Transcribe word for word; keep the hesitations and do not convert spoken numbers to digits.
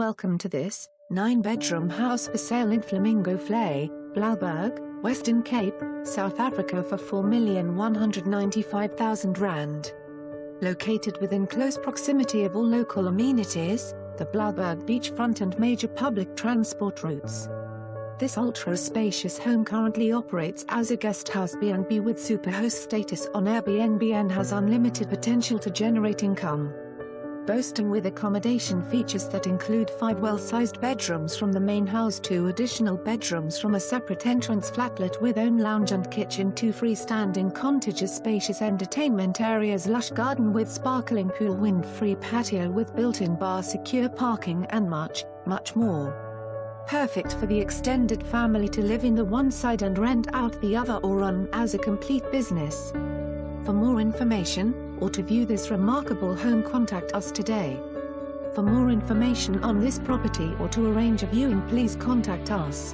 Welcome to this nine-bedroom house for sale in Flamingo Vlei, Blouberg, Western Cape, South Africa for four million one hundred ninety-five thousand rand. Located within close proximity of all local amenities, the Blouberg beachfront and major public transport routes. This ultra-spacious home currently operates as a guest house B and B with Superhost status on Airbnb and has unlimited potential to generate income. Boasting with accommodation features that include five well-sized bedrooms from the main house, two additional bedrooms from a separate entrance flatlet with own lounge and kitchen, two freestanding cottages, spacious entertainment areas, lush garden with sparkling pool, wind-free patio with built-in bar, secure parking and much, much more. Perfect for the extended family to live in the one side and rent out the other or run as a complete business. For more information, or to view this remarkable home, contact us today. For more information on this property or to arrange a viewing, please contact us.